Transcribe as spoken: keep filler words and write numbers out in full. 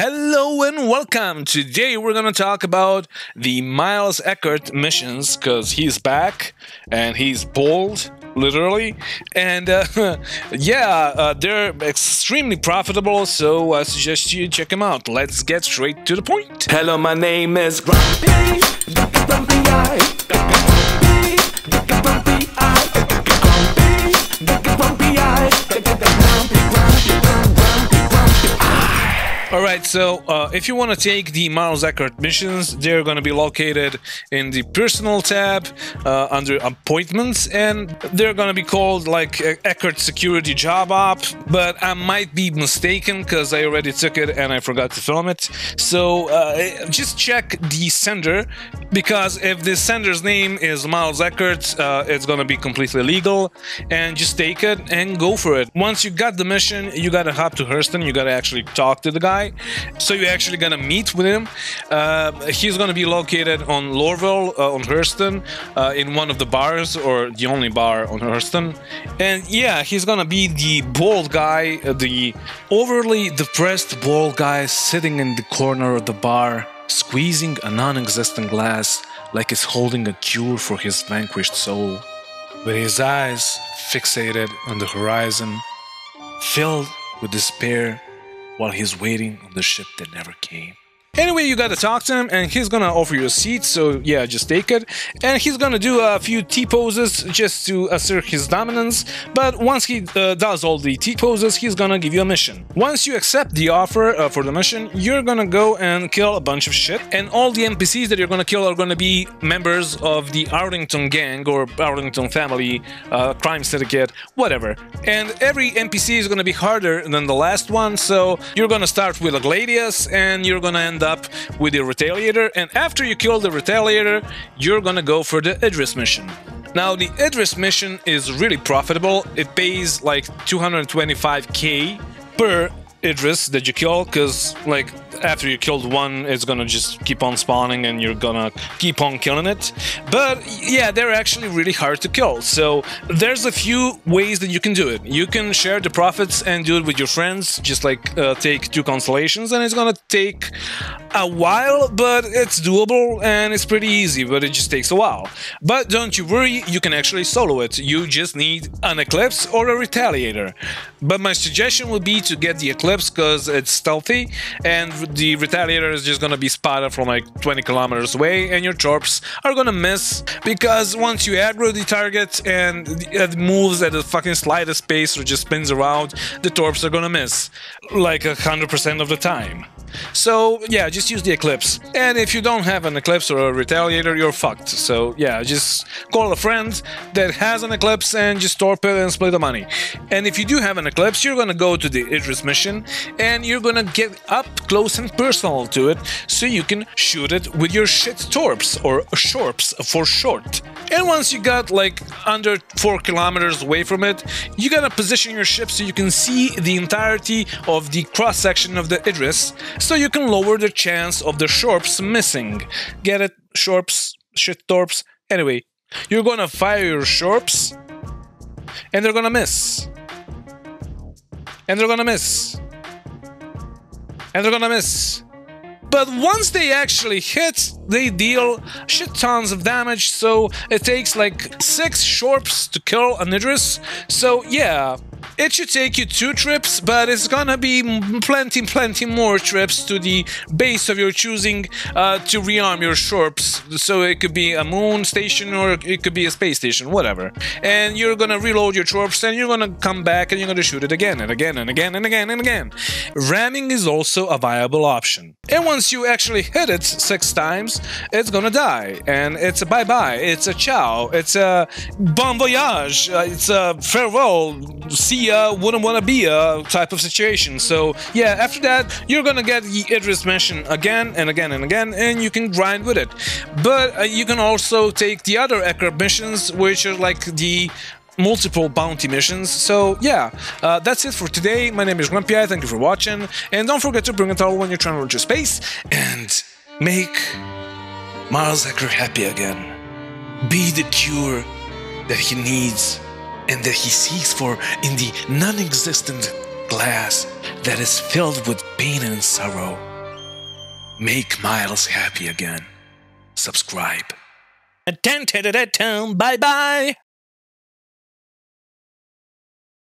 Hello and welcome! Today we're gonna talk about the Miles Eckhart missions, because he's back and he's bold, literally, and uh, yeah, uh, they're extremely profitable, so I suggest you check them out. Let's get straight to the point. Hello, my name is Grumpy, Grumpy Eye, Grumpy, Grumpy Eye, Grumpy, Grumpy Eye, Grumpy, Grumpy. Alright, so uh, if you want to take the Miles Eckhart missions, they're going to be located in the personal tab uh, under appointments, and they're going to be called like Eckhart Security Job Op, but I might be mistaken because I already took it and I forgot to film it. So uh, just check the sender, because if the sender's name is Miles Eckhart, uh, it's going to be completely legal, and just take it and go for it. Once you got the mission, you got to hop to Hurston, you got to actually talk to the guy. So you're actually gonna meet with him. Uh, he's gonna be located on Lorville, uh, on Hurston, uh, in one of the bars, or the only bar on Hurston. And yeah, he's gonna be the bald guy, the overly depressed bald guy sitting in the corner of the bar, squeezing a non-existent glass like he's holding a cure for his vanquished soul, with his eyes fixated on the horizon, filled with despair, while he's waiting on the ship that never came. Anyway, you gotta talk to him, and he's gonna offer you a seat, so yeah, just take it. And he's gonna do a few T-poses just to assert his dominance, but once he uh, does all the T-poses, he's gonna give you a mission. Once you accept the offer uh, for the mission, you're gonna go and kill a bunch of shit, and all the N P Cs that you're gonna kill are gonna be members of the Arlington gang, or Arlington family, uh, crime syndicate, whatever. And every N P C is gonna be harder than the last one, so you're gonna start with a Gladius, and you're gonna end up up with the Retaliator, and after you kill the Retaliator, you're gonna go for the Idris mission. Now, the Idris mission is really profitable. It pays like two hundred twenty-five K per Idris that you kill, because like after you killed one, it's gonna just keep on spawning and you're gonna keep on killing it. But yeah, they're actually really hard to kill, so there's a few ways that you can do it. You can share the profits and do it with your friends, just like uh, take two Constellations, and it's gonna take a while, but it's doable and it's pretty easy, but it just takes a while. But don't you worry, you can actually solo it. You just need an Eclipse or a Retaliator, but my suggestion would be to get the Eclipse, because it's stealthy and the Retaliator is just gonna be spotted from like twenty kilometers away, and your torps are gonna miss, because once you aggro the target and it moves at the fucking slightest pace or just spins around, the torps are gonna miss like a hundred percent of the time. So yeah, just use the Eclipse. And if you don't have an Eclipse or a Retaliator, you're fucked. So yeah, just call a friend that has an Eclipse and just torp it and split the money. And if you do have an Eclipse, you're gonna go to the Idris mission, and you're gonna get up close and personal to it, so you can shoot it with your shit torps, or shorps for short. And once you got like under four kilometers away from it, you gotta position your ship so you can see the entirety of the cross section of the Idris, so you can lower the chance of the shorps missing. Get it? Shorps, shit torps. Anyway, you're gonna fire your shorps, and they're gonna miss. And they're gonna miss. And they're gonna miss. But once they actually hit, they deal shit tons of damage, so it takes like six shorps to kill an Idris. So yeah, it should take you two trips, but it's gonna be plenty, plenty more trips to the base of your choosing uh, to rearm your shorps. So it could be a moon station, or it could be a space station, whatever. And you're gonna reload your shorps, and you're gonna come back, and you're gonna shoot it again and again and again and again and again. Ramming is also a viable option. And once you actually hit it six times, it's gonna die. And it's a bye-bye, it's a ciao, it's a bon voyage, it's a farewell, see ya, wouldn't wanna be a type of situation. So yeah, after that, you're gonna get the Idris mission again and again and again, and you can grind with it. But uh, you can also take the other Eccorb missions, which are like the multiple bounty missions. So yeah, uh, that's it for today. My name is Grumpy Eye, thank you for watching, and don't forget to bring a towel when you're trying to reach your space, and make Miles Eckhart happy again. Be the cure that he needs and that he seeks for in the non-existent glass that is filled with pain and sorrow. Make Miles happy again. Subscribe. Bye bye.